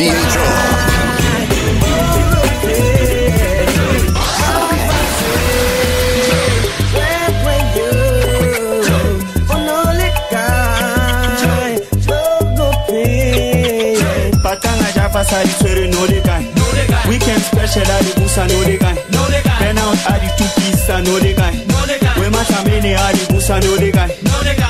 m.t.h.o. Weekend special at the booth, I know the guy. Then out at the 2 piece, I know the guy. When my family at the booth, I know the guy.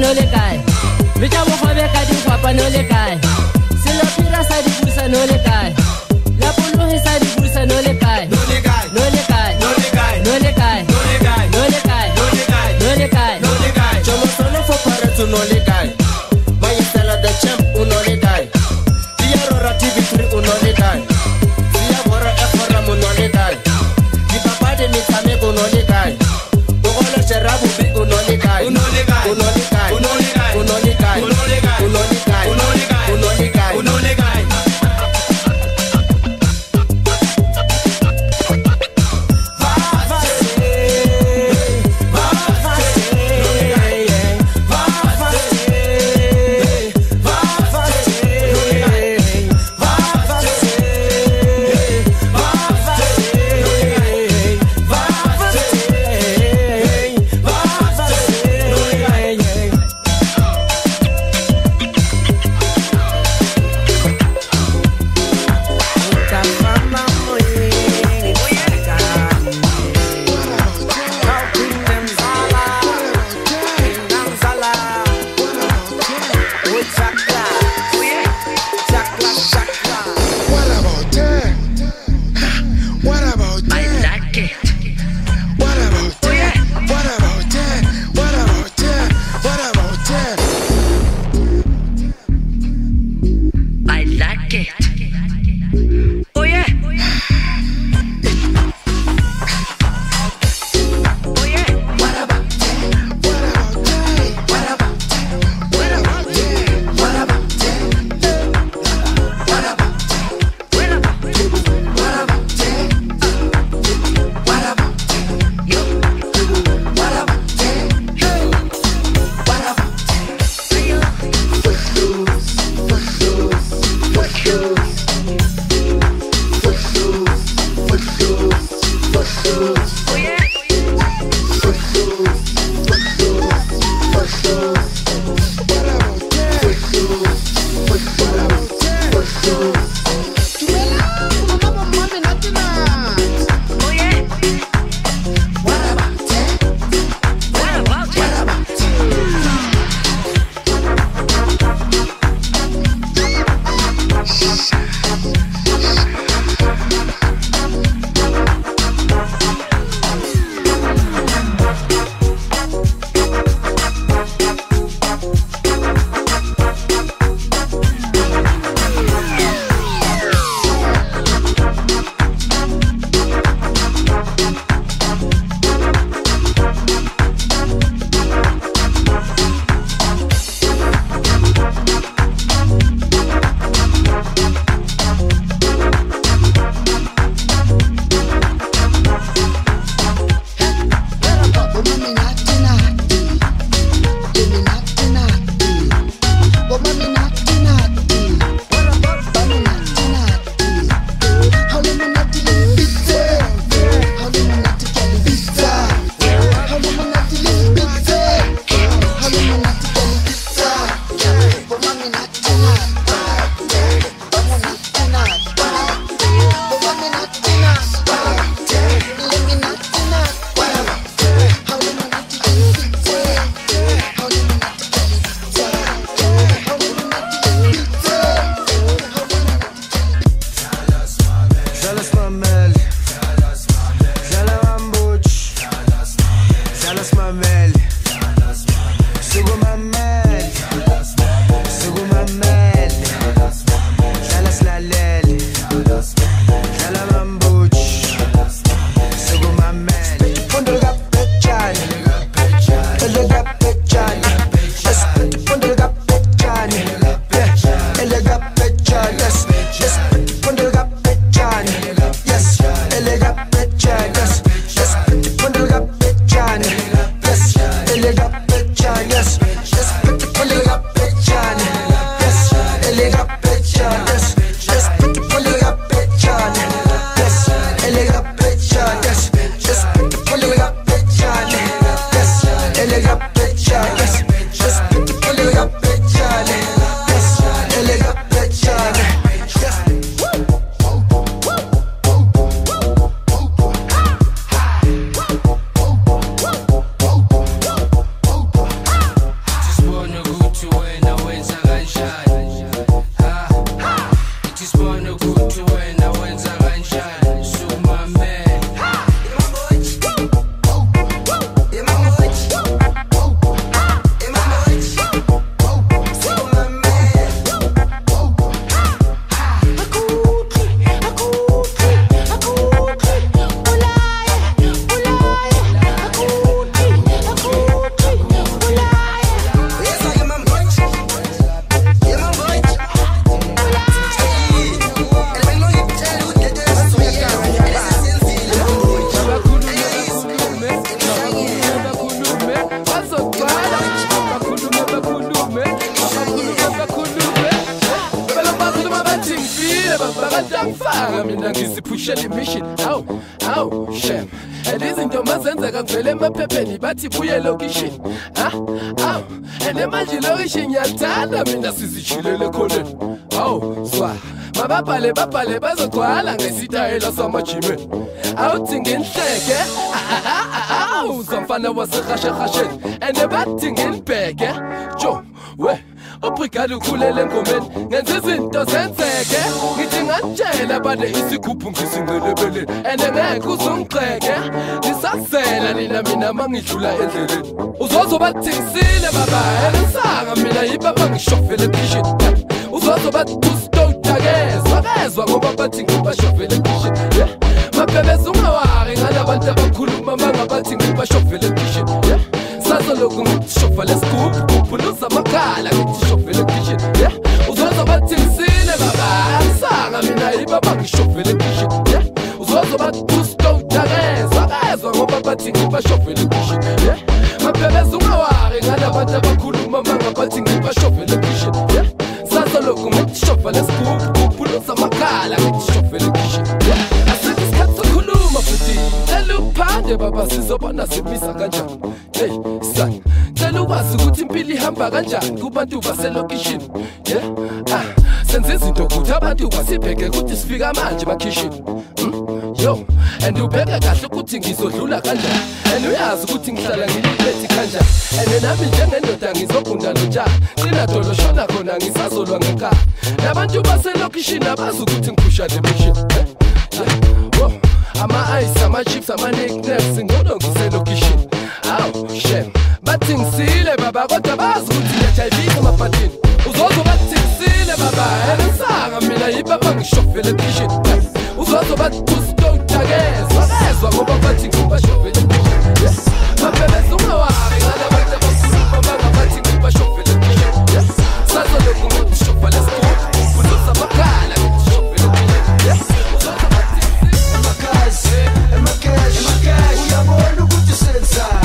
No le cae, bicha bofa beca de guapa no le cae. Si la pira sa de pulsa no le cae, la puluja sa de pulsa no le cae. No le cae, no le cae, no le cae, no le cae, no le cae, no le cae, no le cae, no le cae, no le cae. Yo solo fue para tu no le cae. Vaya sala de champ uno le cae. Día rora TV3 uno le cae. Día borra F4 uno le cae. Mi papá de mi familia uno le cae. Bogo la serra bubi uno le cae. Uno le cae, uno le cae. shame. And izinto mazenza kagcwele emaphepheni bathi buye lokishini. And manje lokishini yathanda mina sizijulele khoneni. Awu swa mababhale babhale bazogcwala ngesitayela samajimeni. Awuthinga inhleke awu zamfana wasekhashekasheni. And bathinga inibheke jo we obrigado ukhulele engomeni ngenza izinto zenzeke ngithi ngatshela bane isigubhu ngisingelebeleni ende ngeke uzungxeke ngisazela nina mina mangidlula endleleni uzozoba thingisile baba elisanga mina yibaba ngishofele kishini uzozoba tusitogakeza bezwa ngoba bathi ngibashofele kishini mabebeza ungawari ngalabantu abakhuluma mangabathi ngibashofele kishini sazoloku ngishofele scoop Puluza makala ngishofele kitchen yeah uzozoba thingisile baba sanga mina ibaba ngishofele kitchen yeah uzozoba tusitogakeza bezwa ngoba bathi ngibashofele kitchen yeah mabebeza ungawari ngalabantu abakhuluma mangabathi ngibashofele kitchen yeah sazoloku ngishofele scoop Puluza makala ngishofele kitchen yeah asikho khuluma futhi eluphande baba sizobona sibisa kanjani hey sang Luwazi ukuthi impili ihamba kanjani kubantu baselokishini yeah senze izinto ukuthi abantu basibheke ukuthi sifika manje bakishini yo and ubheka kahle ukuthi ngizodlula kanjani and uyazi ukuthi ngihlala ngiliphethi kanjani and nami njengendoda ngizogunda lotshani sinadolo shona khona ngisazolwa ngekhaya nabantu baselokishini abazi ukuthi ngikhusha nemishini wo ama ice ama chips ama knickknacks ngono ngiselokishini aw shame Bathingisile baba kodwa bazukuthi ngiyajayiva emaphathini uzozoba thingisile baba elisanga mina yibaba ngishofele kitchen uzozoba tusitogakeza bezwa ngoba bathi ngibashofele kitchen mabebeza ungawari ngalabantu abakhuluma mangabathi ngibashofele kitchen sazoloku ngishofele scoop kuzosa makala ngishofele kitchen uzozoba thingisile emakazi uyabona ukuthi senzani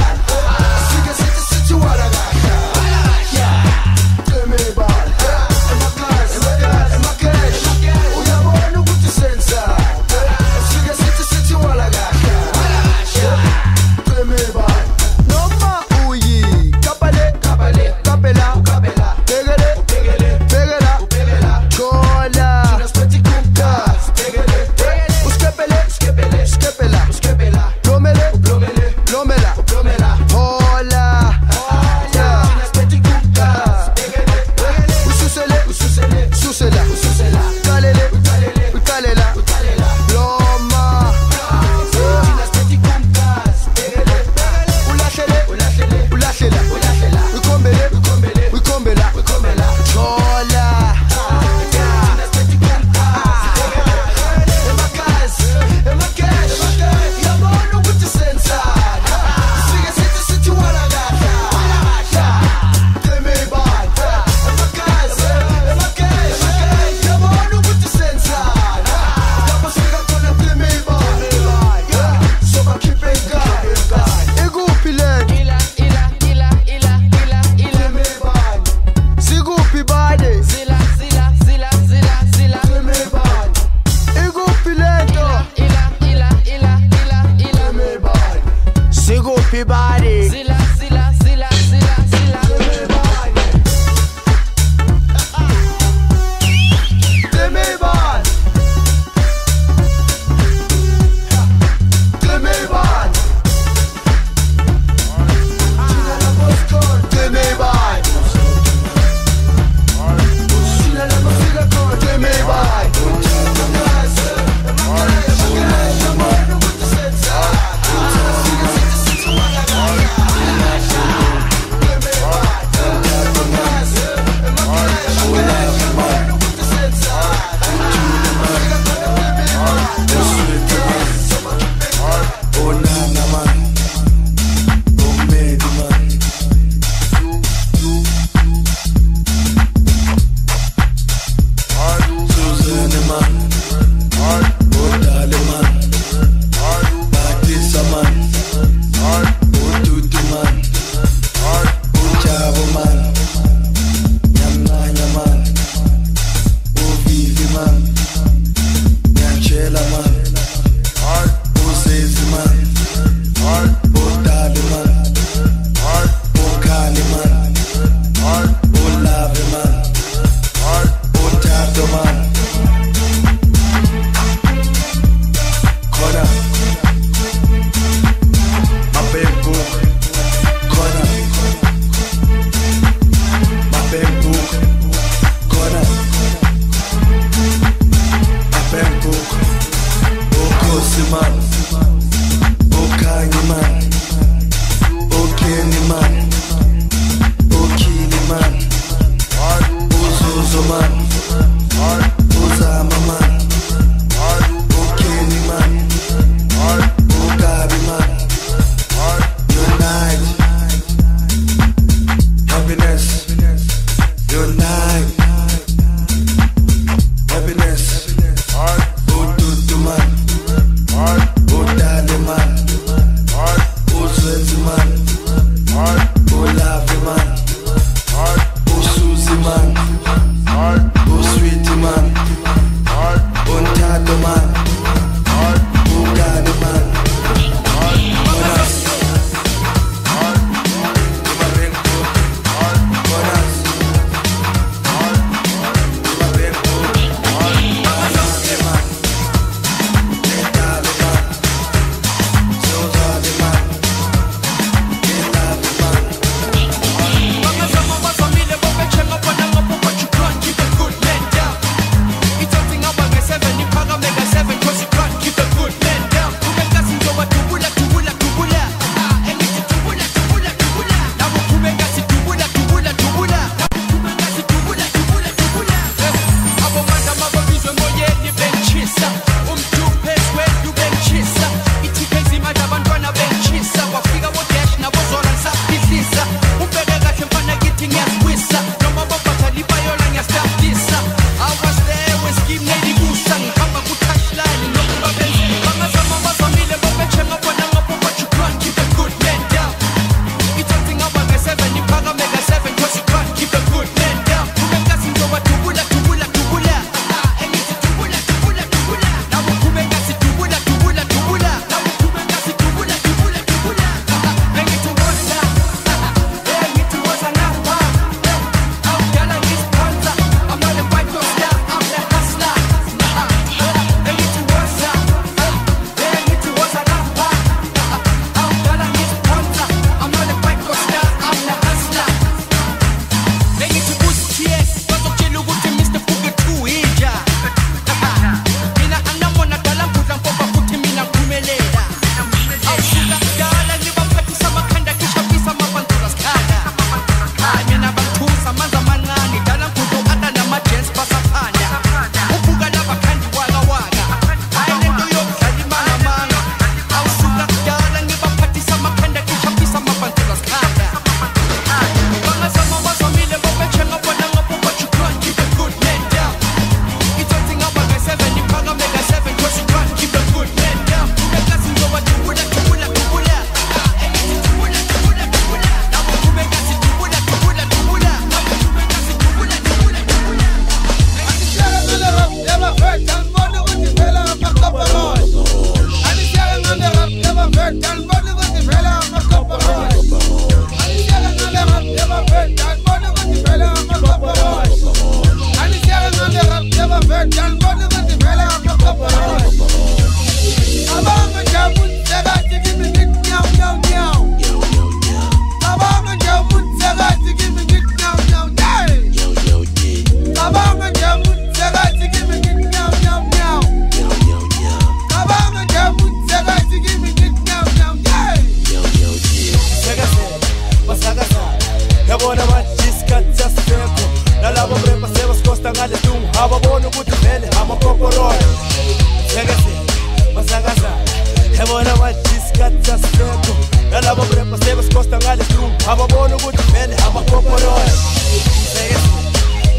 is true. I'm a born with the men, I'm a proper one.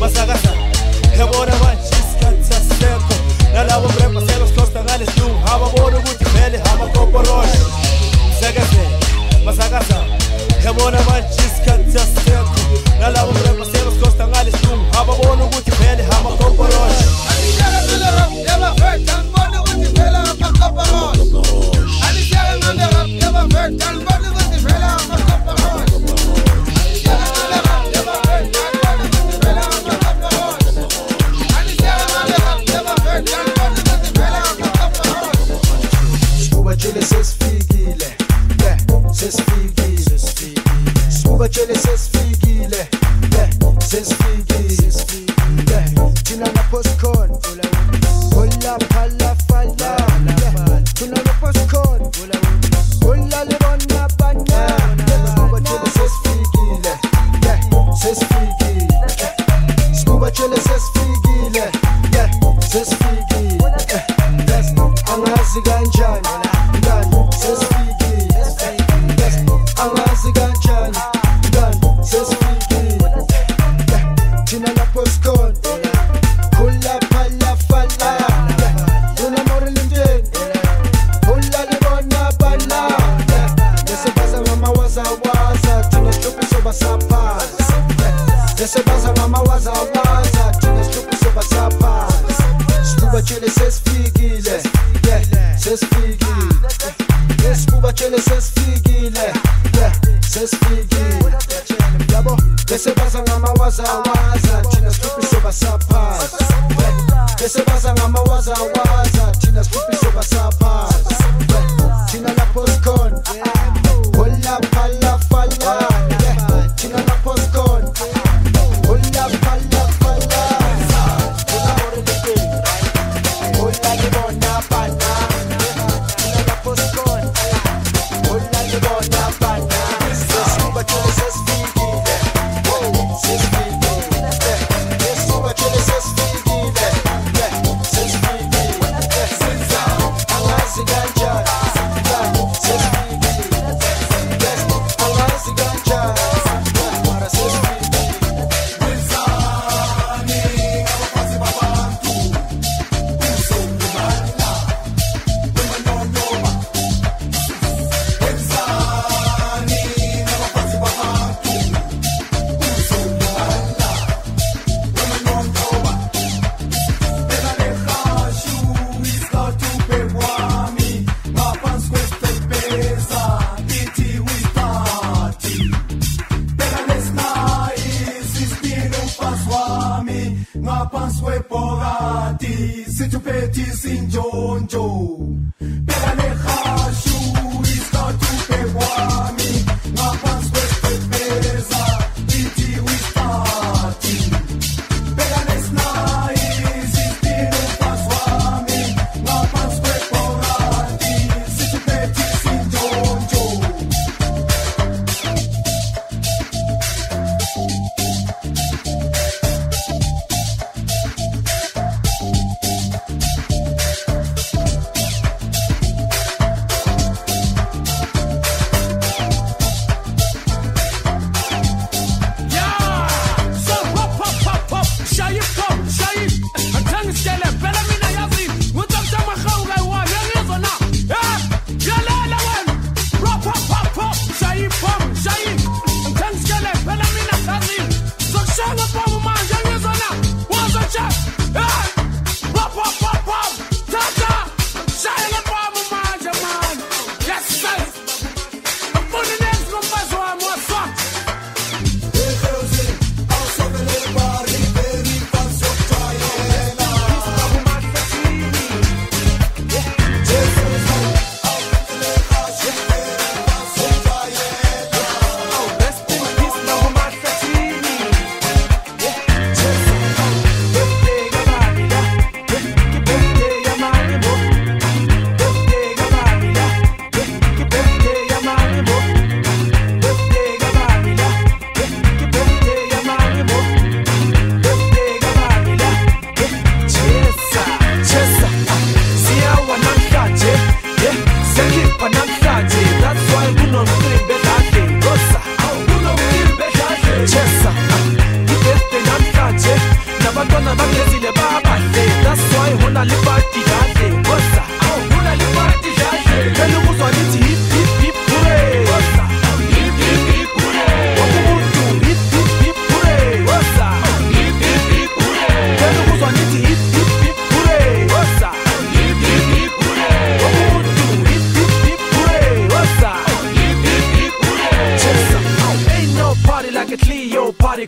Masagasa, the border one, she's got a circle. Now I will grab myself close to that is true. I'm a born with the men, I'm a proper one. Sagasa, Masagasa, the border one, she's got a circle. Now I will grab myself close to that is true. I'm a born with the men, I'm a proper one.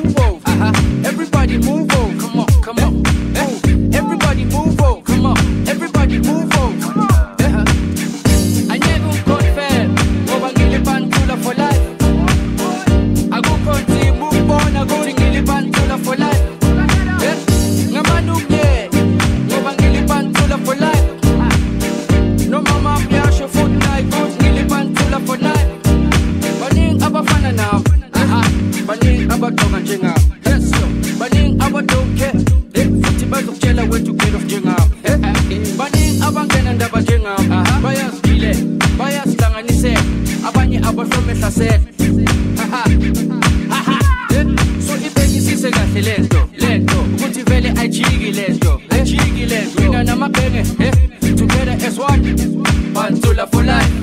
over. Everybody move over. Come on, come on. Everybody move over. Come on. Everybody move over. Come on. I never got fair. Go and get the bandula for life. I go continue move on. I go and get the bandula for life. Go and get the bandula for life. No mama flash your foot like go and get the bandula for life. Baning abafana now. Baning abatonga jenga. Yes sir. Baning abatonke. Futhi bazokutshela wethu get of jenga. Baning abangena ndaba jenga. Bayazile. Bayazihlanganise. Abanye abahlomehla set. So ibhekisise kahle lento. Lento ukuthi vele ajiki lento. Ajiki lento. Mina namabhenge. Together as one. Bandula for life.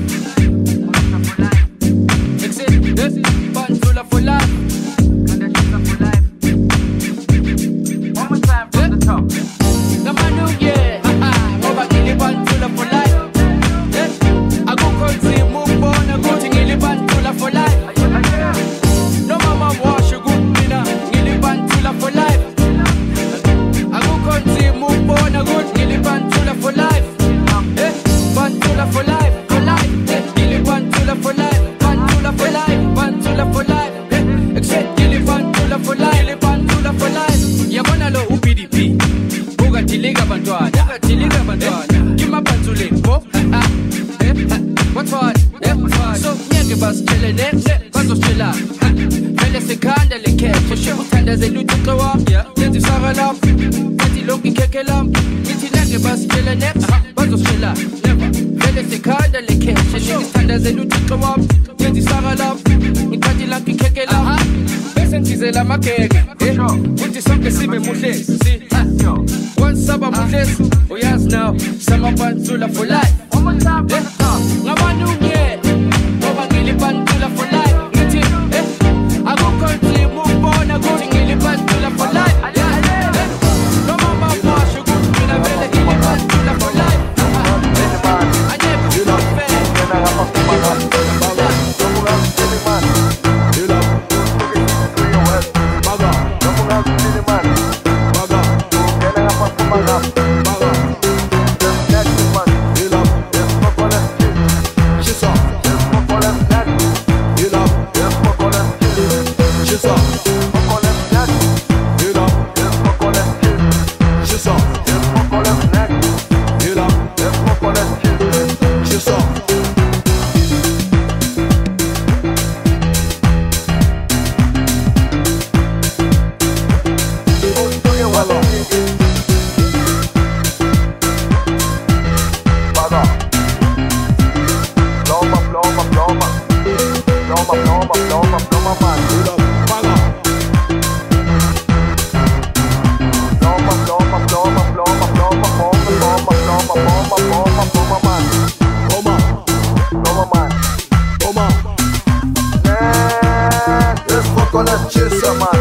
Let's chill some more.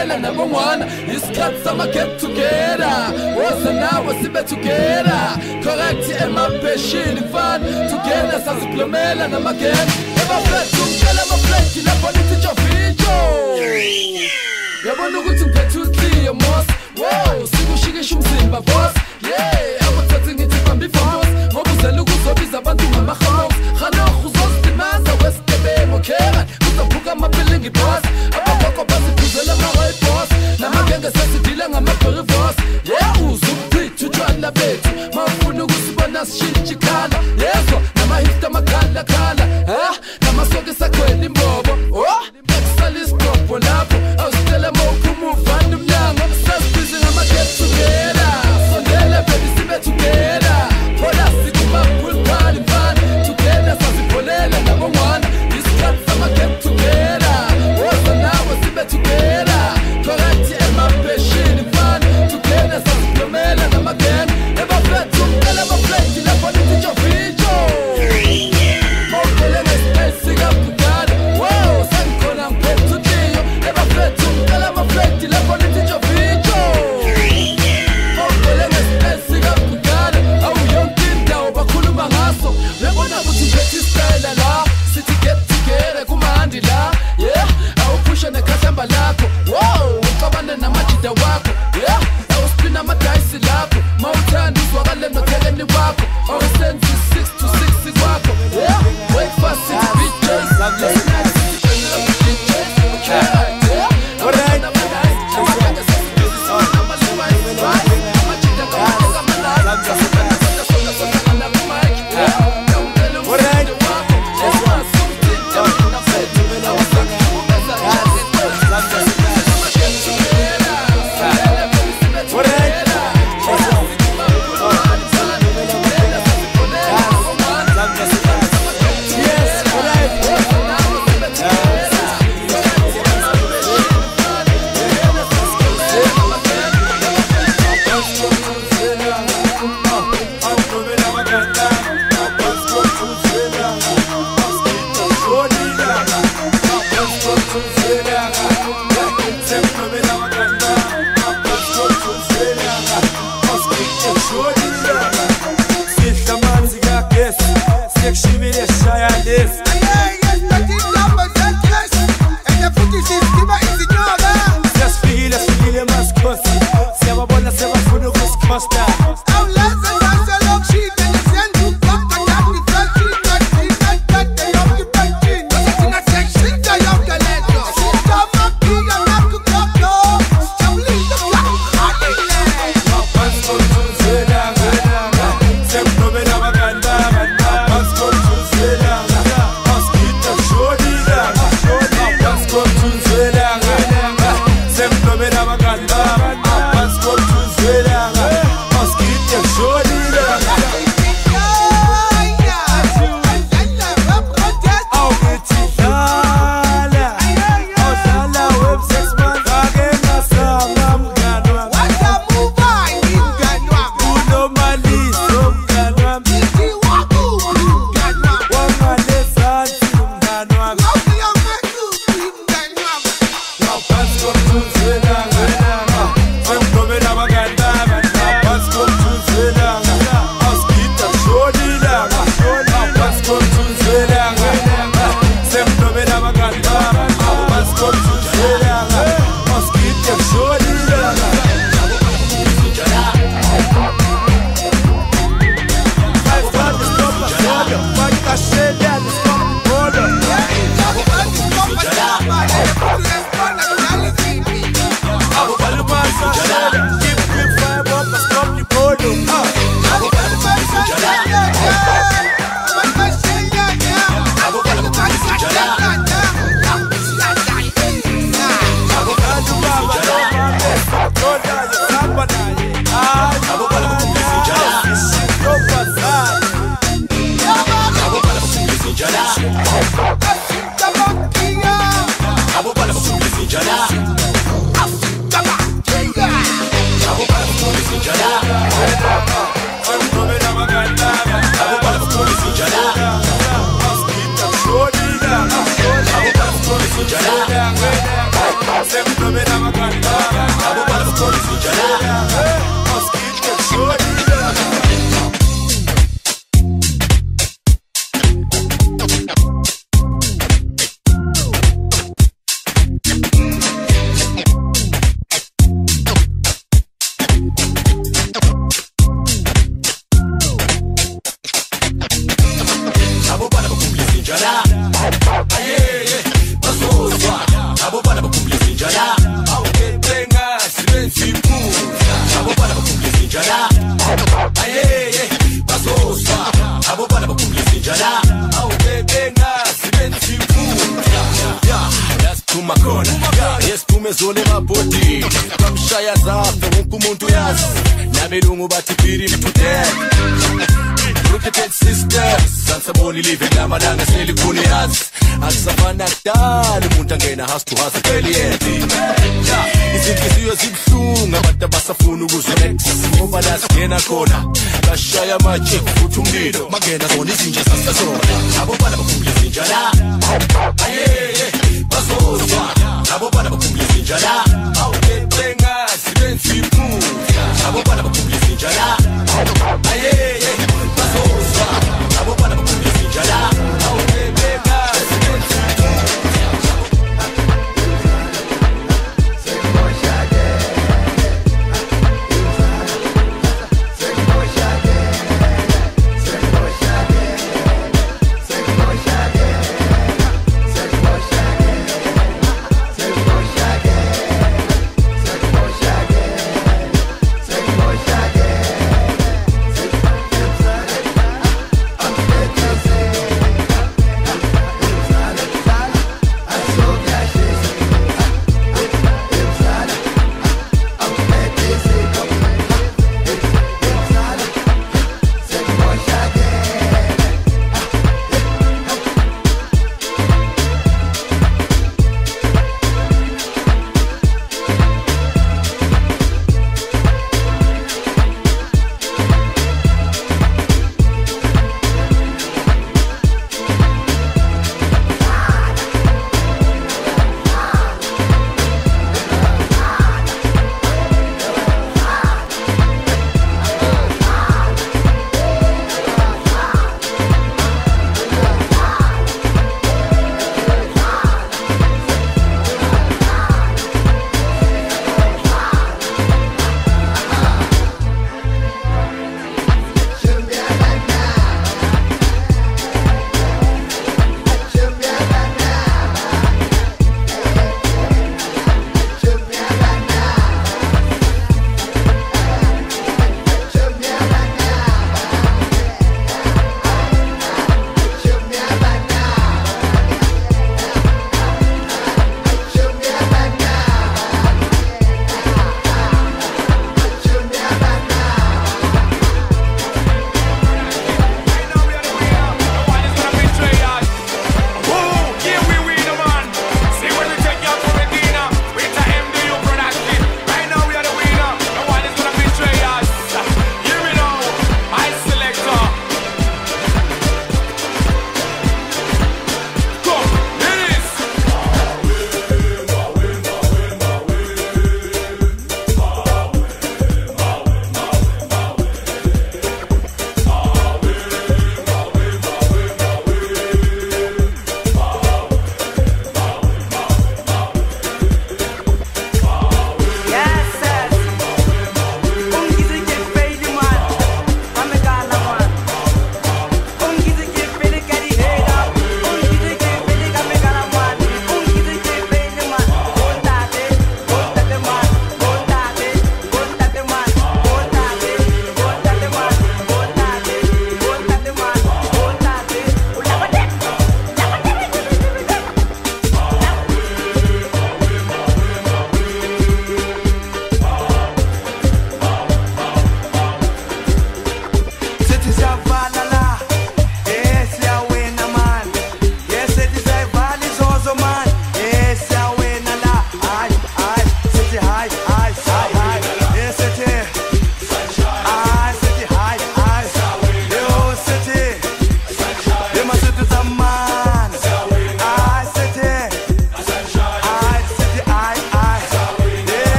and I'm number one. These cats I'ma get together. Once and now we'll see together. Correct and my passion fun. Together as a plumel and I'm again. Never flat to tell I'm a flat in a political video. Yeah, but no good to get to see your moss. Wow, see who she gets in my boss. Yeah, I was touching it from before. Mobus and Lucas of his abandon my house. Hana Huzos de Maza West Tebe Mokera. Who's a book I'm a building it was. Let's go to the mgoti Kapshaya zafe unku muntu yazo Namirungu batipiri mputea Rooketed sisters Sansa boli live dama danga seli kuni yazo Aksavana tali muntangena hastu hasa keli eti Izinkisiyo zibsunga matabasa funu guzemek Sasimoba nasikena kona Kashaya machi kutu mnido Magena zoni zinja sasa zona Abo bada bakumbia zinja la Ayeye Bazozwa Abo bada bakumbia zinja la Auketenga silenzi muka Abo bada bakumbia zinja la Ayeye Bazozwa Abo bada bakumbia zinja la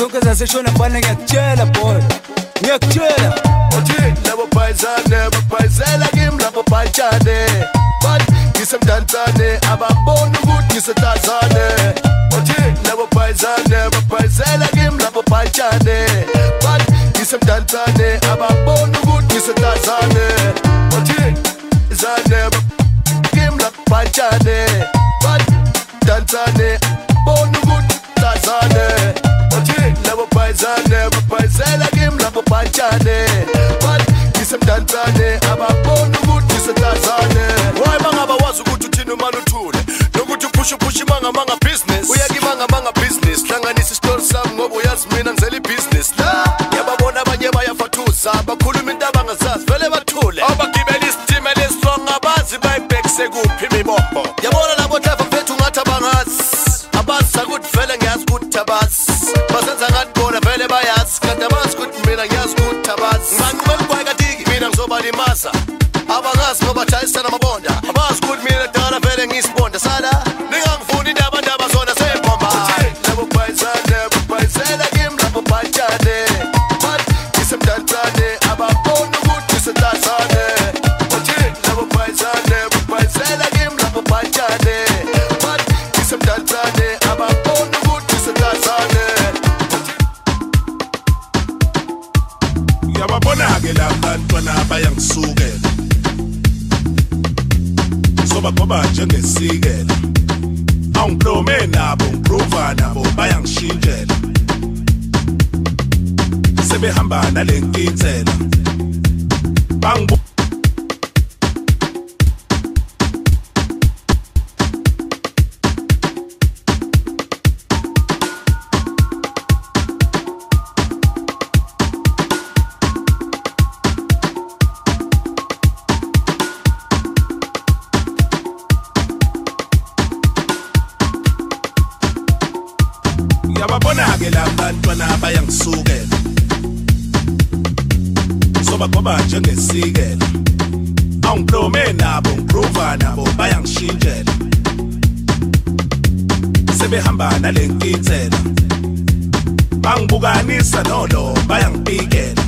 Zuka za shona bwana yakchela boy yakchela oje labo paisane paisela game labo paisane but kisam danzane ababonu good kisatazane oje labo paisane paisela game labo paisane but kisam danzane ababonu good kisatazane oje zane game labo paisane but danzane bonu good tazane Paisela game labo paisane, but kisem danzane ababonu kuti satazane. Why manga bawazu kuchutinu manutule, nokuti pushu manga business. Uyagi manga business, nanga nisi store sam ngobo yasmina nzeli business la. Yababona banyeba yafatusa, bakhulumida bangazas vele bathule. Abagibeli stimele strong abazi bayibhekise kuphi imibombo. Yabona labo driver bethu ngathi bangazi, abaza kuthi vele ngiyazi kuthi abazi. Masa abangas ngoba thaisa namabonda abasgood mina dara vele ngisibonda sala ningangifuni indaba zona sembomba labo paisela game labo paisane but isemdantsane ababona ukuthi isetazane labo paisela game labo paisane but isemdantsane ababona ukuthi isetazane yababonake laba bayangisuke soba koba njengesike awuplome nabo ngiprova nabo bayangishintshela sebehamba nalenkithela bangu njengesikela awuplome nabo ngiprova nabo bayangishintshela sebehamba nalenkithela bangibukanisa nolo bayangipikela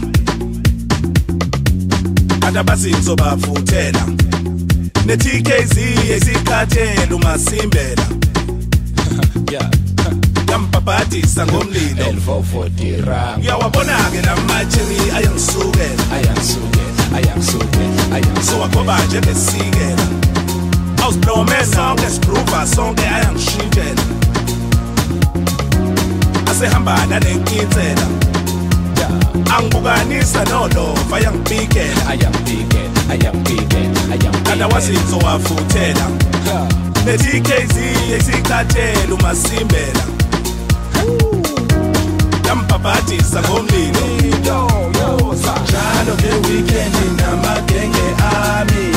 kanti abazinzo bavuthela ne-TKZee isikhathela umasimbela yampaphathisa ngomlilo uyawabona-ke la matsheri ayangisukela so akoba njengesikela awusiplome sonke siprova sonke ayangishintshela asehamba nalenkithela angibukanisa nolova ayangipikela kanti awazinzo wavuthela ne-TKZee isikhathela umasimbela yampaphathisa ngomlilo Jalo ke weekend namagenge ami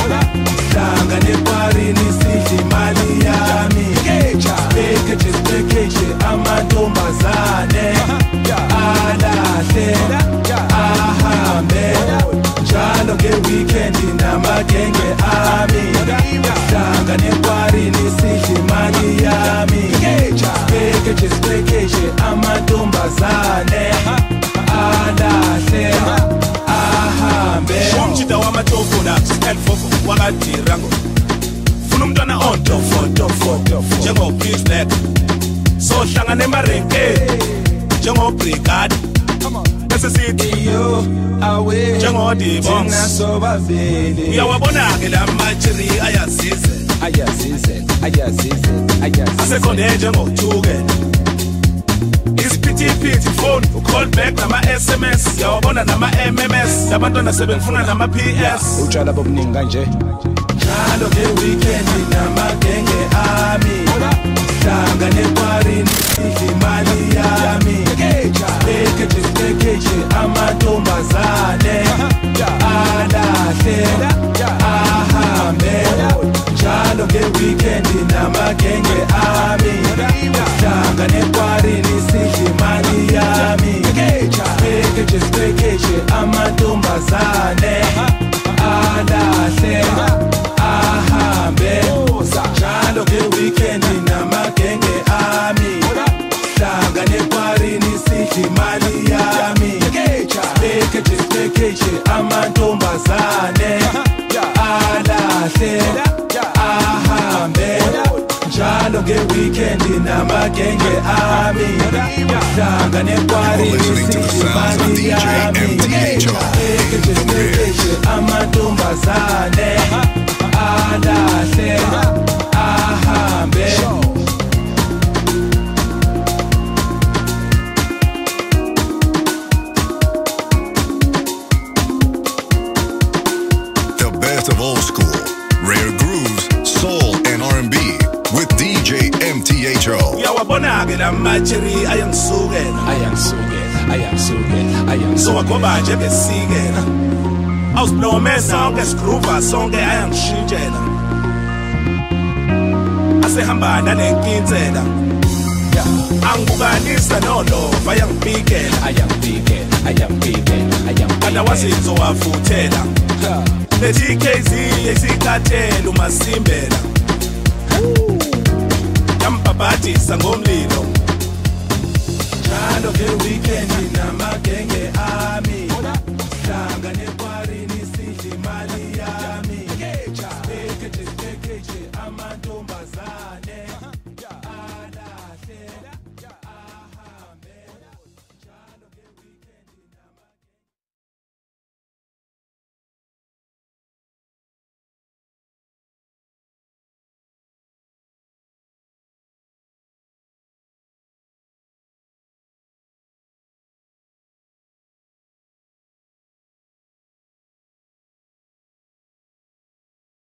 Danga ne pari ni sisi mali yami Spekeche amantombazane Alahle ahambe Jalo ke weekend namagenge ami Danga ne pari ni sisi mali yami Spekeche amantombazane Shomchita wa matofu na elfofu wakatirango Funu mdwana on tofo Jengo P-Snack So shangane mareke Jengo Brigade Nesesiti Jengo D-Bongs Uyawabona kila machiri ayasize Asekonde jengo chuge Piti phone, call back nama SMS, yawabona nama MMS, yabantwana sebengifuna nama PS. Utshwala bobuningi kanje. Jalo ke weekend nama genge ami. Danga ne pari ni mali yami. Spekeche amantombazane. Alahle ahambe. Jalo ke weekend nama genge ami. Danga ne pari Spekeche amantombazane alahle ahambe Jalo ke weekend namagenge ami Danga ne pari ni siji genge ami tangane kwari sisi mtho amantombazane adahle ahambe the best of old school rare grooves soul and R&B with DJ m.t.h.o. Yeah, I am so good. So I go by Jebe Segan. I was blowing my song, as groover song, I am Shijan. I say, Hamba, and I can't say that. I'm Gubanese, no love, I am vegan. And I was into a food tailor. The TKZee is a cartel, Masimbe. Bati sangomlilo